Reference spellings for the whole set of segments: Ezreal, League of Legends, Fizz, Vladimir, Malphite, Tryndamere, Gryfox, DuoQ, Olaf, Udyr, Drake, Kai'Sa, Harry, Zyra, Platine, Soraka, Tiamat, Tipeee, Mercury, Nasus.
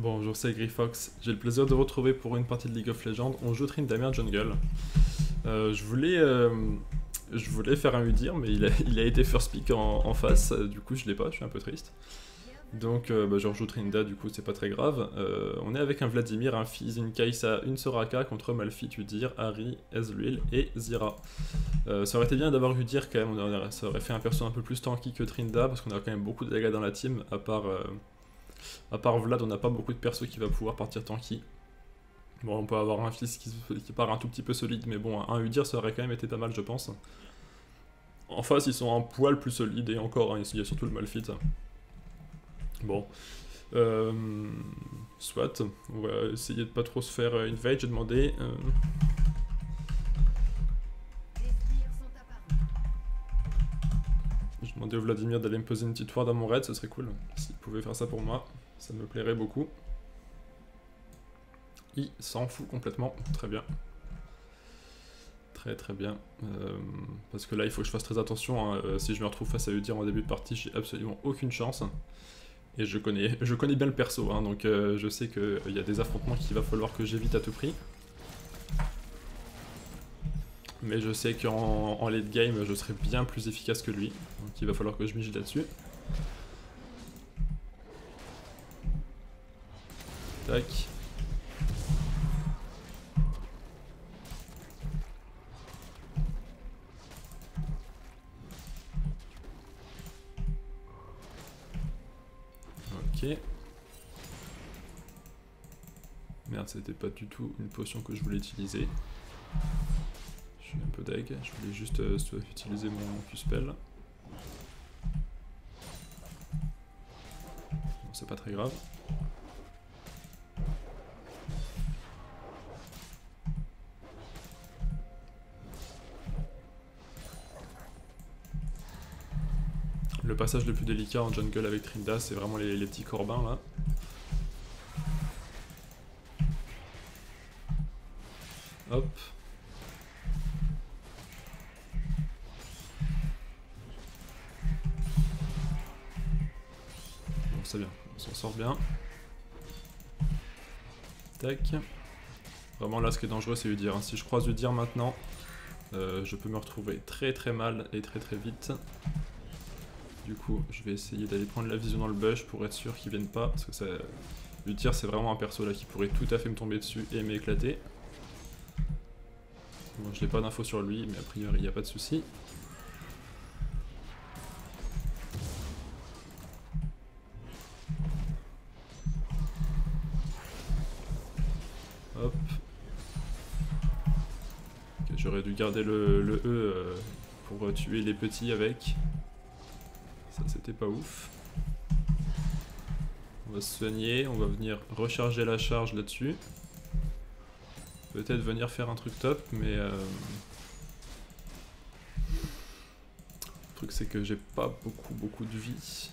Bonjour, c'est Gryfox. J'ai le plaisir de vous retrouver pour une partie de League of Legends. On joue Tryndamere Jungle. Je voulais faire un Udyr, mais il a été first pick en face. Du coup, je l'ai pas, je suis un peu triste. Donc, je rejoue Trinda, du coup, c'est pas très grave. On est avec un Vladimir, un Fizz, une Kai'Sa, une Soraka contre Malphite, Udyr, Harry, Ezreal et Zyra. Ça aurait été bien d'avoir Udyr quand même, ça aurait fait un perso un peu plus tanky que Trinda, parce qu'on a quand même beaucoup de dégâts dans la team. À part Vlad, on n'a pas beaucoup de perso qui va pouvoir partir tanky. Bon, on peut avoir un Fizz qui part un tout petit peu solide, mais bon, un Udyr ça aurait quand même été pas mal, je pense. En face, ils sont un poil plus solides, et encore, hein, il y a surtout le Malphite. Bon, soit, on va essayer de pas trop se faire invade. J'ai demandé. J'ai demandé au Vladimir d'aller me poser une petite ward à mon raid, ce serait cool. S'il pouvait faire ça pour moi, ça me plairait beaucoup. Il s'en fout complètement, très bien. Très bien, parce que là il faut que je fasse très attention, hein. Si je me retrouve face à Udyr en début de partie, j'ai absolument aucune chance. Et je connais bien le perso, hein, donc je sais qu'il y a des affrontements qu'il va falloir que j'évite à tout prix. Mais je sais qu'en late game, je serai bien plus efficace que lui, donc il va falloir que je mige là-dessus. Tac. Ok. Merde, c'était pas du tout une potion que je voulais utiliser. Je suis un peu deg, je voulais juste utiliser mon Q-spell. Bon, c'est pas très grave. Le passage le plus délicat en jungle avec Trinda, c'est vraiment les petits corbins là. Hop. Bon, c'est bien, on s'en sort bien. Tac. Vraiment là, ce qui est dangereux, c'est Udyr. Si je croise Udyr maintenant, je peux me retrouver très mal et très vite. Du coup, je vais essayer d'aller prendre la vision dans le bush pour être sûr qu'ils viennent pas, parce que ça, Udyr c'est vraiment un perso là qui pourrait tout à fait me tomber dessus et m'éclater. Bon, je n'ai pas d'infos sur lui, mais a priori il n'y a pas de souci. Hop. Okay, j'aurais dû garder le E pour tuer les petits avec. C'était pas ouf. On va se soigner, on va venir recharger la charge là-dessus. Peut-être venir faire un truc top, mais le truc c'est que j'ai pas beaucoup de vie.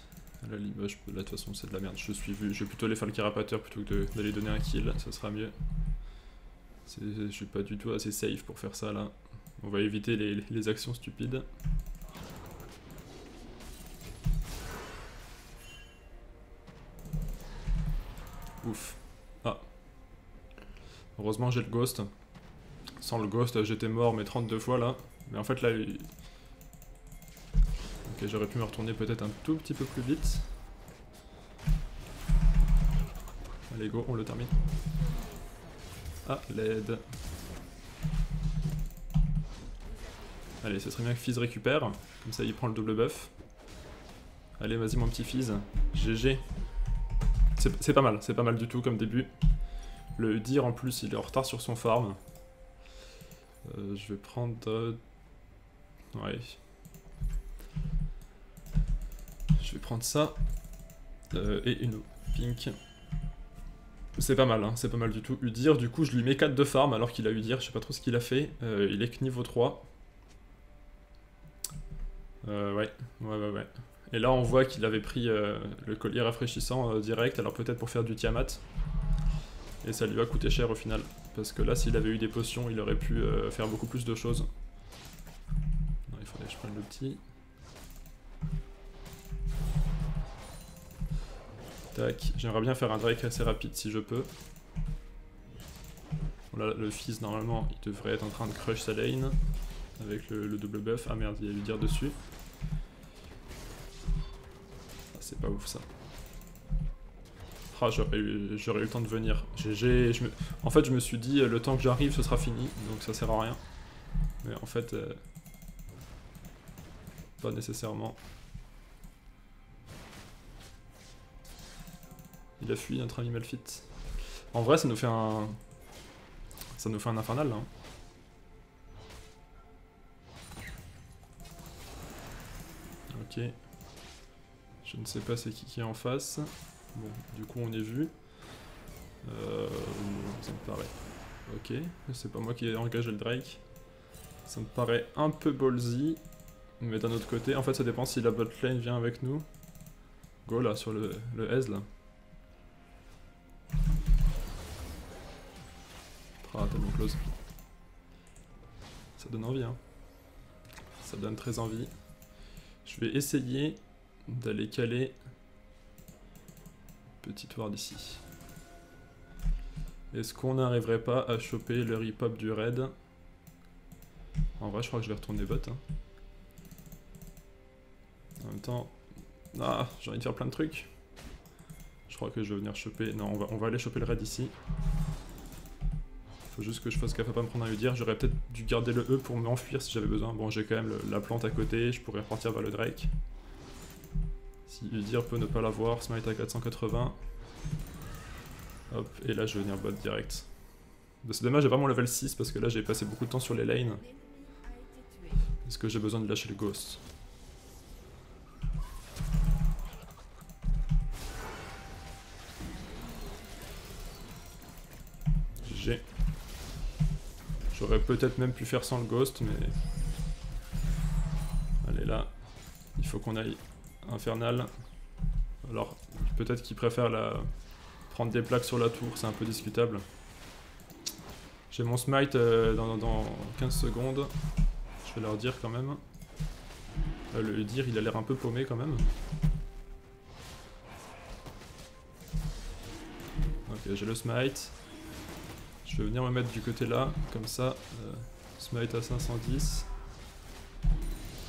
Là, l'image, de toute façon c'est de la merde, je suis vu. Je vais plutôt aller faire le carapateur plutôt que d'aller donner un kill, ça sera mieux. Je suis pas du tout assez safe pour faire ça là. On va éviter les actions stupides. Ouf. Ah. Heureusement j'ai le ghost. Sans le ghost j'étais mort mais 32 fois là. Mais en fait là... Ok, j'aurais pu me retourner peut-être un tout petit peu plus vite. Allez go, on le termine. Ah, l'aide. Allez, ce serait bien que Fizz récupère. Comme ça il prend le double buff. Allez vas-y mon petit Fizz. GG. C'est pas mal du tout comme début. Le Udyr en plus, il est en retard sur son farm. Je vais prendre... Ouais. Je vais prendre ça. Et une pink. C'est pas mal, hein, c'est pas mal du tout. Udyr, du coup, je lui mets 4 de farm alors qu'il a Udyr. Je sais pas trop ce qu'il a fait. Il est que niveau 3. Ouais. Et là on voit qu'il avait pris le collier rafraîchissant direct, alors peut-être pour faire du Tiamat. Et ça lui a coûté cher au final, parce que là s'il avait eu des potions, il aurait pu faire beaucoup plus de choses. Non, il faudrait que je prenne le petit. Tac, j'aimerais bien faire un Drake assez rapide si je peux. Là, le Fizz, normalement, il devrait être en train de crush sa lane avec le double buff. Ah merde, il y a Udyr dessus. Ah, c'est pas ouf ça. Ah, j'aurais eu le temps de venir. En fait, je me suis dit, le temps que j'arrive, ce sera fini, donc ça sert à rien. Mais en fait, pas nécessairement. Il a fui notre ami Malphite. En vrai, ça nous fait un... Ça nous fait un infernal là. Ok. Je ne sais pas c'est qui est en face. Bon, du coup on est vu. Ça me paraît. Ok, c'est pas moi qui ai engagé le Drake. Ça me paraît un peu ballsy. Mais d'un autre côté, en fait ça dépend si la bot lane vient avec nous. Go là, sur le Ez là. Ah, tellement close. Ça donne envie, hein. Ça donne très envie. Je vais essayer d'aller caler petite ward ici. Est-ce qu'on n'arriverait pas à choper le rip-hop du raid? En vrai, je crois que je vais retourner bot. Hein. En même temps... Ah, j'ai envie de faire plein de trucs. Je crois que je vais venir choper... Non, on va aller choper le raid ici. Faut juste que je fasse gaffe à pas me prendre un Udyr. J'aurais peut-être dû garder le E pour m'enfuir si j'avais besoin. Bon, j'ai quand même la plante à côté, je pourrais repartir vers le Drake. Si Udyr peut ne pas l'avoir, smite à 480. Hop, et là je vais venir bot direct. C'est dommage, j'ai pas mon level 6 parce que là j'ai passé beaucoup de temps sur les lanes. Est-ce que j'ai besoin de lâcher le ghost? GG. J'aurais peut-être même pu faire sans le ghost, mais... Allez là, il faut qu'on aille infernal. Alors, peut-être qu'il préfère prendre des plaques sur la tour, c'est un peu discutable. J'ai mon smite dans 15 secondes, je vais leur dire quand même. Le Udyr, il a l'air un peu paumé quand même. Ok, j'ai le smite. Je vais venir me mettre du côté là, comme ça, smite à 510.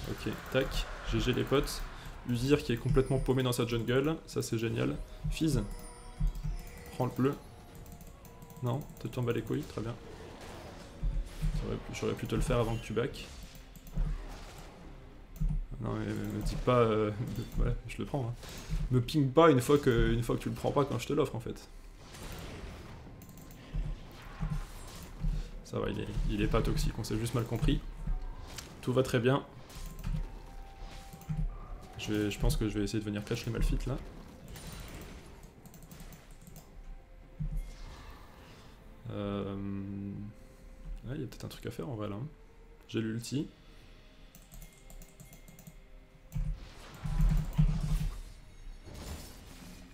Ok, tac, GG les potes. Udyr qui est complètement paumé dans sa jungle, ça c'est génial. Fizz, prends le bleu. Non, tu t'en bats les couilles, très bien. J'aurais pu te le faire avant que tu back. Non mais me dis pas, ouais, je le prends. Hein. Me ping pas une fois que tu le prends pas quand je te l'offre en fait. Ça va, il est pas toxique, on s'est juste mal compris. Tout va très bien. Je pense que je vais essayer de venir catch les Malphite là. Ouais, il y a peut-être un truc à faire en vrai là. J'ai l'ulti.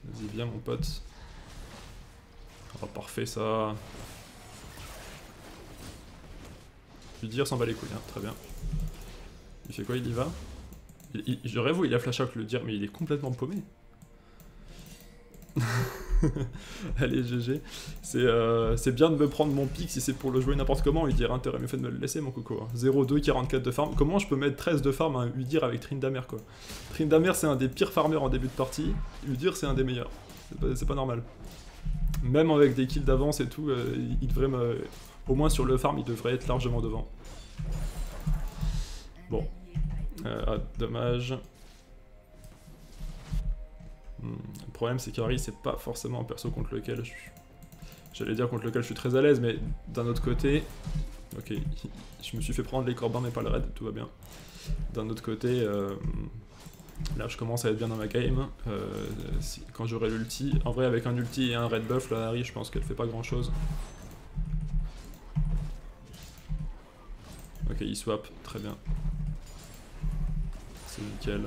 Vas-y, viens mon pote. Oh, parfait ça. Udyr s'en bat les couilles, hein. Très bien. Il fait quoi? Il y va? Je rêve, il a flash out le Udyr, mais il est complètement paumé. Allez, GG. C'est bien de me prendre mon pic si c'est pour le jouer n'importe comment. Udyr, hein, t'aurais mieux fait de me le laisser, mon coco. Hein. 0-2, 44 de farm. Comment je peux mettre 13 de farm à un Udyr avec Tryndamere, quoi? Tryndamere, c'est un des pires farmers en début de partie. Udyr, c'est un des meilleurs. C'est pas normal. Même avec des kills d'avance et tout, il devrait me... Au moins sur le farm, il devrait être largement devant. Bon. Ah, dommage. Le problème, c'est qu'Harry, c'est pas forcément un perso contre lequel je... J'allais dire contre lequel je suis très à l'aise, mais d'un autre côté... Ok, je me suis fait prendre les corbins, mais pas le raid, tout va bien. D'un autre côté... Là, je commence à être bien dans ma game. Quand j'aurai l'ulti... En vrai, avec un ulti et un raid buff, là, Harry, je pense qu'elle fait pas grand-chose. Ok, il swap, très bien. C'est nickel.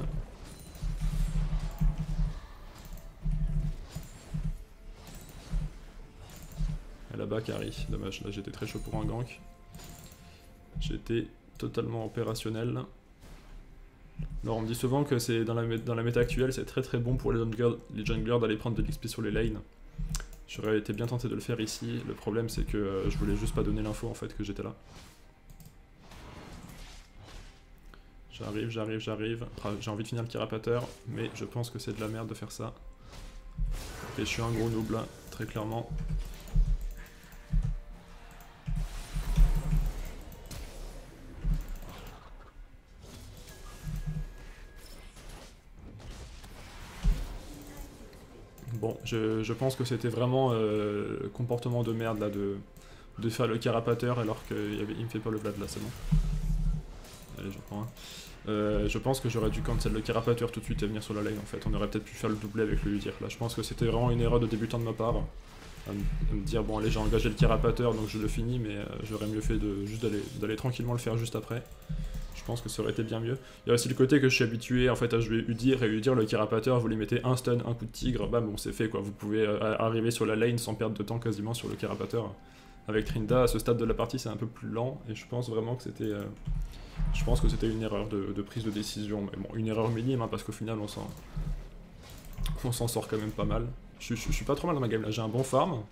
Et là-bas, Harry. Dommage, là j'étais très chaud pour un gank. J'étais totalement opérationnel. Non, on me dit souvent que c'est dans la méta actuelle, c'est très bon pour les junglers d'aller prendre de l'XP sur les lanes. J'aurais été bien tenté de le faire ici, le problème c'est que je voulais juste pas donner l'info en fait que j'étais là. J'arrive, j'ai envie de finir le carapateur, mais je pense que c'est de la merde de faire ça. Ok, je suis un gros noob là, très clairement. Bon, je pense que c'était vraiment comportement de merde là de faire le carapateur alors qu'il me fait pas le blade là, c'est bon. Allez, j'en prends un. Je pense que j'aurais dû cancel le carapateur tout de suite et venir sur la lane en fait. On aurait peut-être pu faire le doublé avec le Udyr là. Je pense que c'était vraiment une erreur de débutant de ma part. À me dire, bon allez, j'ai engagé le carapateur donc je le finis, mais j'aurais mieux fait de juste d'aller tranquillement le faire juste après. Je pense que ça aurait été bien mieux. Il y a aussi le côté que je suis habitué en fait à jouer Udyr et Udyr le carapateur, vous lui mettez un stun, un coup de tigre, bam, bon c'est fait quoi. Vous pouvez arriver sur la lane sans perdre de temps quasiment sur le carapateur. Avec Trinda, à ce stade de la partie c'est un peu plus lent et je pense vraiment que c'était... Je pense que c'était une erreur de prise de décision, mais bon, une erreur minime, hein, parce qu'au final on s'en sort quand même pas mal. Je suis pas trop mal dans ma game là, j'ai un bon farm.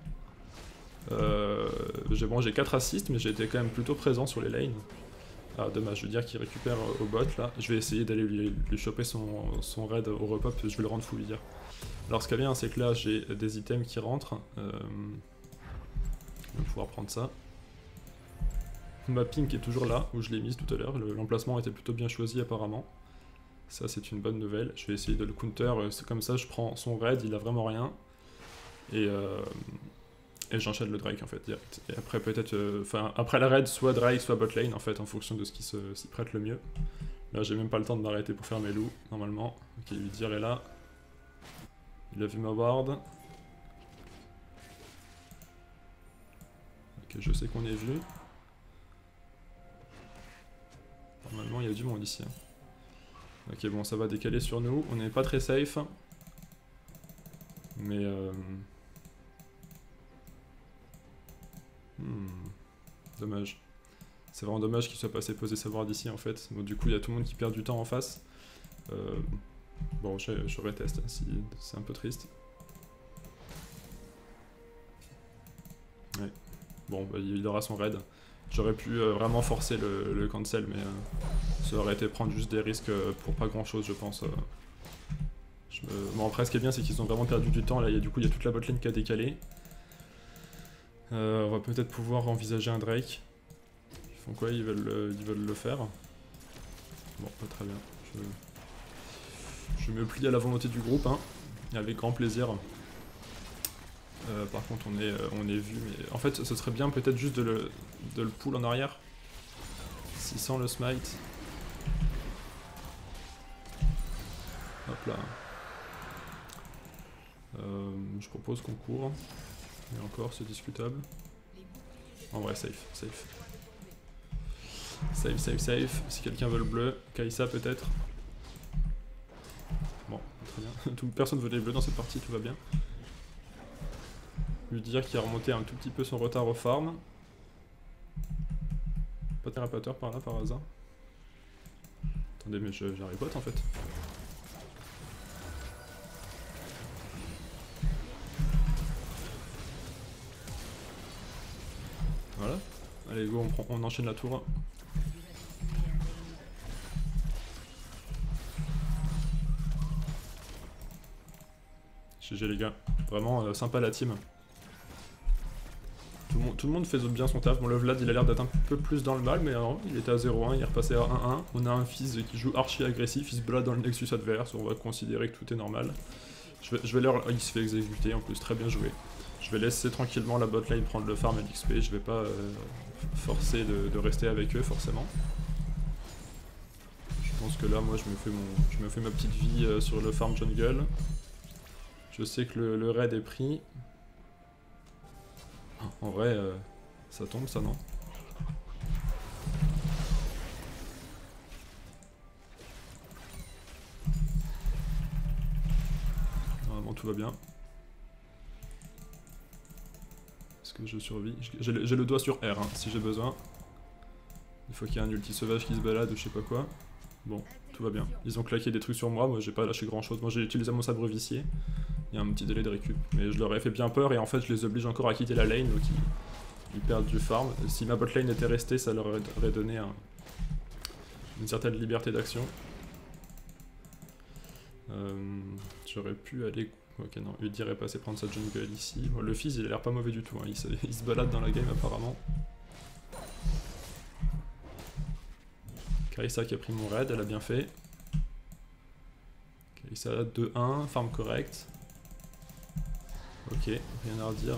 J'ai 4 assists, mais j'ai été quand même plutôt présent sur les lanes. Ah dommage, je veux dire qu'il récupère au bot là. Je vais essayer d'aller lui choper son raid au repop, je vais le rendre fou lui dire. Alors ce qu'il y a bien, c'est que là j'ai des items qui rentrent. Je vais pouvoir prendre ça. Ma pink est toujours là, où je l'ai mise tout à l'heure, l'emplacement était plutôt bien choisi apparemment. Ça c'est une bonne nouvelle, je vais essayer de le counter, comme ça je prends son raid, il a vraiment rien. Et j'enchaîne le Drake en fait direct. Et après peut-être, après la raid, soit Drake, soit botlane en fait, en fonction de ce qui s'y prête le mieux. Là j'ai même pas le temps de m'arrêter pour faire mes loups, normalement. Ok, Udyr est là. Il a vu ma ward. Ok, je sais qu'on est vu. Normalement il y a du monde ici. Ok bon, ça va décaler sur nous, on n'est pas très safe. Mais dommage. C'est vraiment dommage qu'il soit passé poser sa ward ici en fait. Bon, du coup il y a tout le monde qui perd du temps en face. Bon je reteste, si... c'est un peu triste. Ouais. Bon bah, il aura son raid. J'aurais pu vraiment forcer le cancel, mais ça aurait été prendre juste des risques pour pas grand chose, je pense. Bon, après, ce qui est bien, c'est qu'ils ont vraiment perdu du temps. Là, du coup, il y a toute la botlane qui a décalé. On va peut-être pouvoir envisager un Drake. Ils font quoi? Ils veulent le faire. Bon, pas très bien. Je me plie à la volonté du groupe, hein, avec grand plaisir. Par contre on est vu, mais en fait ce serait bien peut-être juste de le pull en arrière. 600 le smite. Hop là. Je propose qu'on court. Et encore c'est discutable. En vrai safe. Safe. Si quelqu'un veut le bleu, Kai'Sa peut-être. Bon, très bien. Personne veut les bleus dans cette partie, tout va bien. Dire qu'il a remonté un tout petit peu son retard au farm. Pas de carapateur par là par hasard? Attendez, mais j'arrive bot en fait. Voilà. Allez go, on enchaîne la tour. GG les gars, vraiment sympa la team. Tout le monde fait bien son taf. Bon, le Vlad il a l'air d'être un peu plus dans le mal, mais alors, il était à 0-1, il est repassé à 1-1. On a un Fizz qui joue archi agressif, il se balade dans le Nexus adverse, on va considérer que tout est normal. Je vais leur... Il se fait exécuter en plus, très bien joué. Je vais laisser tranquillement la botlane prendre le farm et l'XP, je vais pas forcer de rester avec eux forcément. Je pense que là, moi je me fais ma petite vie sur le farm jungle. Je sais que le raid est pris. En vrai, ça tombe ça, non? Normalement tout va bien. Est-ce que je survis? J'ai le doigt sur R, hein, si j'ai besoin. Il faut qu'il y ait un ulti sauvage qui se balade ou je sais pas quoi. Bon, tout va bien. Ils ont claqué des trucs sur moi, moi j'ai pas lâché grand chose. Moi j'ai utilisé mon sabre vicié, il y a un petit délai de récup. Mais je leur ai fait bien peur et en fait je les oblige encore à quitter la lane, donc ils perdent du farm. Si ma bot lane était restée, ça leur aurait donné une certaine liberté d'action. J'aurais pu aller... Ok non, Udyr est passé prendre sa jungle ici. Bon, le Fizz il a l'air pas mauvais du tout, hein. Il se balade dans la game apparemment. Kai'Sa qui a pris mon raid, elle a bien fait. Kai'Sa 2-1, farm correct. Ok, rien à redire.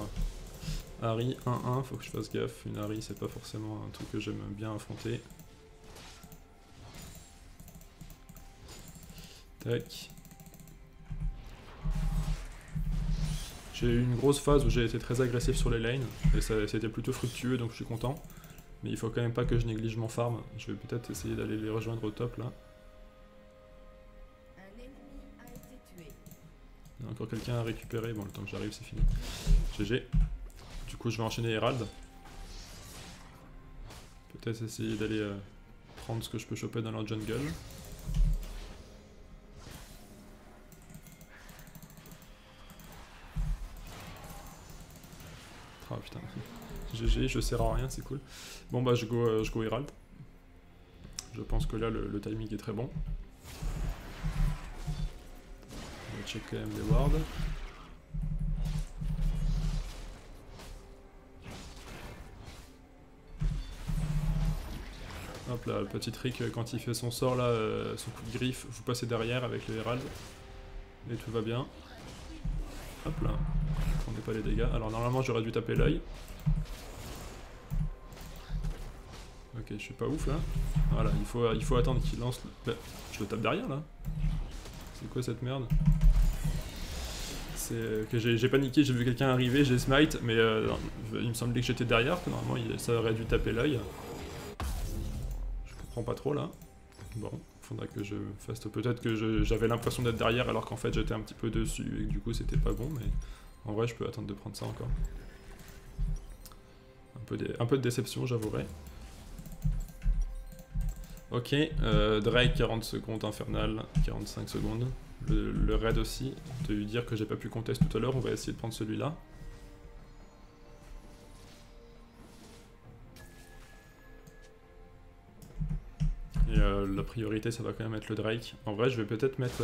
Harry 1-1, faut que je fasse gaffe, une Harry c'est pas forcément un truc que j'aime bien affronter. Tac. J'ai eu une grosse phase où j'ai été très agressif sur les lanes, et c'était plutôt fructueux donc je suis content. Mais il faut quand même pas que je néglige mon farm, je vais peut-être essayer d'aller les rejoindre au top là. Il y a encore quelqu'un à récupérer, bon le temps que j'arrive c'est fini. GG. Du coup je vais enchaîner Herald. Peut-être essayer d'aller prendre ce que je peux choper dans leur jungle. Ah putain, GG, je sers à rien, c'est cool. Bon bah je go Herald. Je pense que là le timing est très bon. On va check quand même les wards. Hop là, petit trick, quand il fait son sort là, son coup de griffe, vous passez derrière avec le Herald. Et tout va bien. Hop là. Pas les dégâts, alors normalement j'aurais dû taper l'œil. Ok, je suis pas ouf là. Voilà, il faut attendre qu'il lance le... Bah, je le tape derrière là. C'est quoi cette merde? C'est que j'ai paniqué, j'ai vu quelqu'un arriver, j'ai smite, mais il me semblait que j'étais derrière, que normalement ça aurait dû taper l'œil. Je comprends pas trop là. Bon, faudra que je fasse... Peut-être que j'avais l'impression d'être derrière alors qu'en fait j'étais un petit peu dessus et que du coup c'était pas bon, mais... En vrai, je peux attendre de prendre ça encore. Un peu de déception, j'avouerai. Ok, Drake, 40 secondes, Infernal, 45 secondes. Le raid aussi, de lui dire que j'ai pas pu contest tout à l'heure, on va essayer de prendre celui-là. Et la priorité, ça va quand même être le Drake. En vrai, je vais peut-être mettre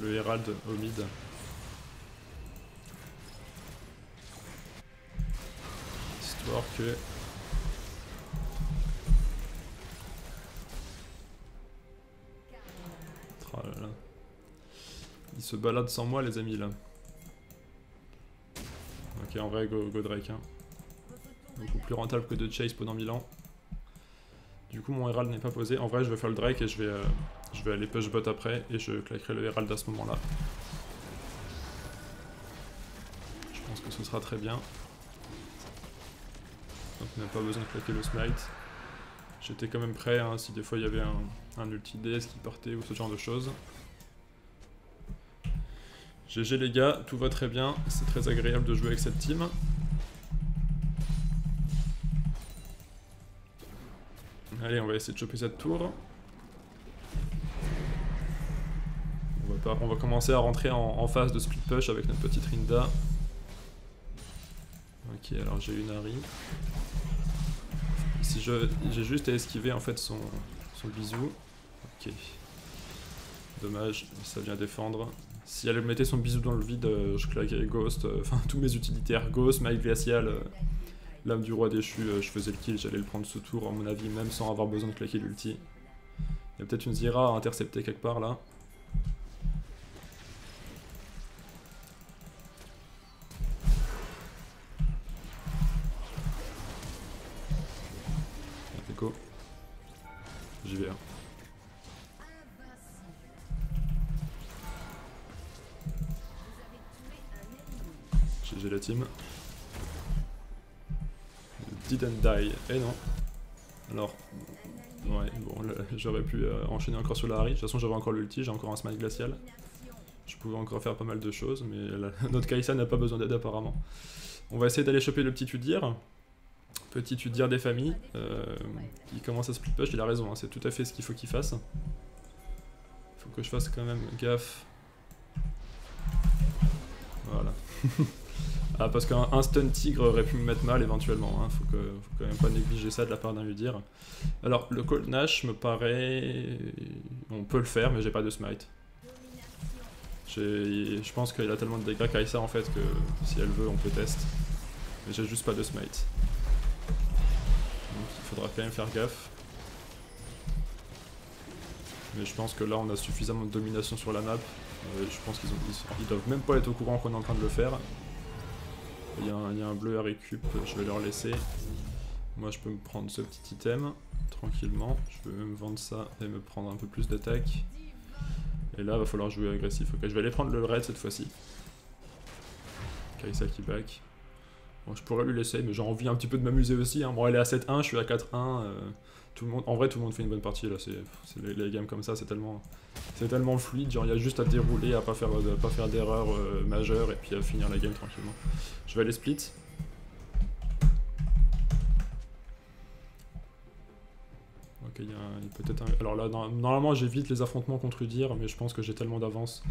le Herald au mid. Que tralala. Il se balade sans moi les amis là. Ok, en vrai go Drake hein. Beaucoup plus rentable que de chase pendant 1000 ans. Du coup mon Herald n'est pas posé. En vrai je vais faire le Drake et je vais aller push bot après et je claquerai le Herald à ce moment là. Je pense que ce sera très bien. Donc on n'a pas besoin de claquer le smite. J'étais quand même prêt hein, si des fois il y avait un ulti DS qui partait ou ce genre de choses. GG les gars, tout va très bien, c'est très agréable de jouer avec cette team. Allez, on va essayer de choper cette tour. On va commencer à rentrer en phase de split push avec notre petite Rinda. Ok, alors j'ai une Harry. Si j'ai juste à esquiver en fait son bisou. Ok. Dommage, ça vient défendre. Si elle mettait son bisou dans le vide, je claquais Ghost, enfin tous mes utilitaires, Ghost, Maille Glaciale, l'âme du roi déchu, je faisais le kill, j'allais le prendre ce tour à mon avis, même sans avoir besoin de claquer l'ulti. Il y a peut-être une Zyra à intercepter quelque part là. J'y vais. Hein. GG la team. Didn't die. Eh non. Alors, ouais, bon, j'aurais pu enchaîner encore sur la Harry. De toute façon, j'avais encore l'ulti, j'ai encore un smite glacial. Je pouvais encore faire pas mal de choses, mais notre Kai'Sa n'a pas besoin d'aide apparemment. On va essayer d'aller choper le petit Udyr. Petit Udyr des familles, il commence à split push, il a raison, hein, c'est tout à fait ce qu'il faut qu'il fasse. Faut que je fasse quand même gaffe. Voilà. Ah, parce qu'un stun tigre aurait pu me mettre mal éventuellement, hein. Faut quand même pas négliger ça de la part d'un Udyr. Alors le Cold Nash me paraît... On peut le faire mais j'ai pas de smite. Je pense qu'il a tellement de dégâts Kai'Sa en fait que si elle veut on peut test. Mais j'ai juste pas de smite. Donc il faudra quand même faire gaffe. Mais je pense que là on a suffisamment de domination sur la map. Je pense qu'ils doivent même pas être au courant qu'on est en train de le faire. Il y a un bleu à récup, je vais leur laisser. Moi je peux me prendre ce petit item tranquillement. Je peux même vendre ça et me prendre un peu plus d'attaque. Et là va falloir jouer agressif. Ok, je vais aller prendre le raid cette fois-ci. Kai'Sa qui back. Bon, je pourrais lui laisser mais j'ai envie un petit peu de m'amuser aussi, hein. Bon elle est à 7-1, je suis à 4-1. En vrai tout le monde fait une bonne partie là. C'est les games comme ça, c'est tellement fluide, genre il y a juste à dérouler, à pas faire d'erreur majeure et puis à finir la game tranquillement. Je vais aller split. Ok, il y a peut-être un... Alors là normalement j'évite les affrontements contre Udyr mais je pense que j'ai tellement d'avance.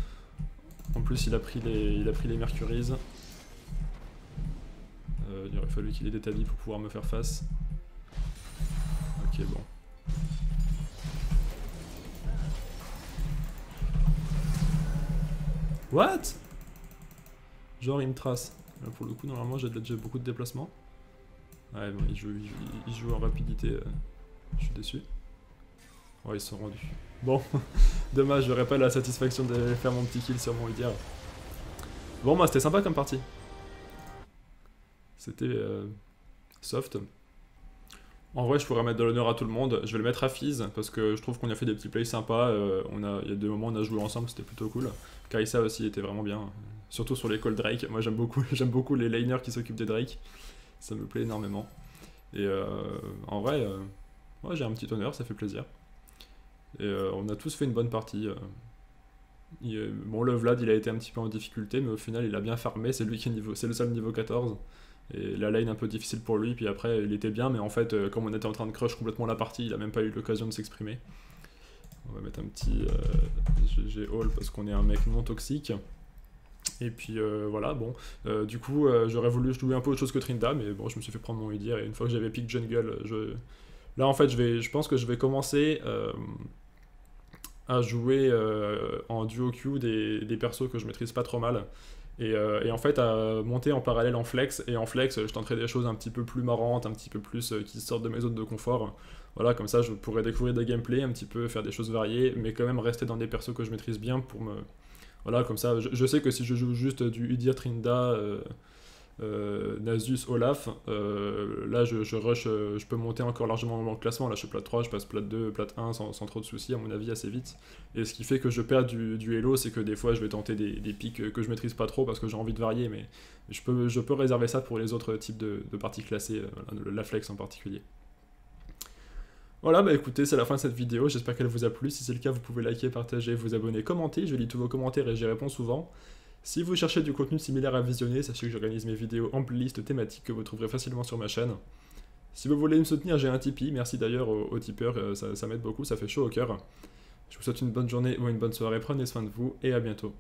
En plus il a pris les Mercuries. Il aurait fallu qu'il ait des Tabi pour pouvoir me faire face. Ok, bon. What? Genre il me trace. Là, pour le coup, normalement j'ai déjà beaucoup de déplacements. Ouais, bon, il joue en rapidité. Je suis déçu. Ouais, ils se sont rendus. Bon, dommage, j'aurais pas la satisfaction de faire mon petit kill sur mon Udyr. Bon, bah c'était sympa comme partie. C'était soft. En vrai, je pourrais mettre de l'honneur à tout le monde. Je vais le mettre à Fizz parce que je trouve qu'on a fait des petits plays sympas. Il y a des moments où on a joué ensemble, c'était plutôt cool. Kai'Sa aussi était vraiment bien, surtout sur les calls Drake. Moi, j'aime beaucoup les laners qui s'occupent des Drake. Ça me plaît énormément. Et en vrai, ouais, j'ai un petit honneur, ça fait plaisir. Et on a tous fait une bonne partie. Bon, le Vlad, il a été un petit peu en difficulté, mais au final, il a bien farmé. C'est lui qui est c'est le seul niveau 14. Et la lane un peu difficile pour lui, puis après il était bien, mais en fait, comme on était en train de crush complètement la partie, il a même pas eu l'occasion de s'exprimer. On va mettre un petit GG All parce qu'on est un mec non toxique. Et puis voilà, bon. Du coup, j'aurais voulu jouer un peu autre chose que Trinda, mais bon, je me suis fait prendre mon Udyr, et une fois que j'avais pick jungle, là en fait, je pense que je vais commencer à jouer en duo Q des persos que je maîtrise pas trop mal. Et en fait à monter en parallèle en flex, et en flex je tenterai des choses un petit peu plus marrantes, un petit peu plus qui sortent de mes zones de confort. Voilà, comme ça je pourrais découvrir des gameplays un petit peu, faire des choses variées, mais quand même rester dans des persos que je maîtrise bien pour me... Voilà, comme ça je sais que si je joue juste du Udyr, Trinda, Nasus, Olaf, là je rush, je peux monter encore largement dans le classement. Là je suis plat 3, je passe plat 2, plat 1 sans trop de soucis à mon avis assez vite. Et ce qui fait que je perds du hello, c'est que des fois je vais tenter des pics que je maîtrise pas trop parce que j'ai envie de varier, mais je peux réserver ça pour les autres types de parties classées, la flex en particulier. Voilà, bah écoutez, c'est la fin de cette vidéo, j'espère qu'elle vous a plu. Si c'est le cas, vous pouvez liker, partager, vous abonner, commenter, je lis tous vos commentaires et j'y réponds souvent. Si vous cherchez du contenu similaire à visionner, sachez que j'organise mes vidéos en playlist thématique que vous trouverez facilement sur ma chaîne. Si vous voulez me soutenir, j'ai un Tipeee, merci d'ailleurs aux tipeurs, ça m'aide beaucoup, ça fait chaud au cœur. Je vous souhaite une bonne journée ou une bonne soirée, prenez soin de vous et à bientôt.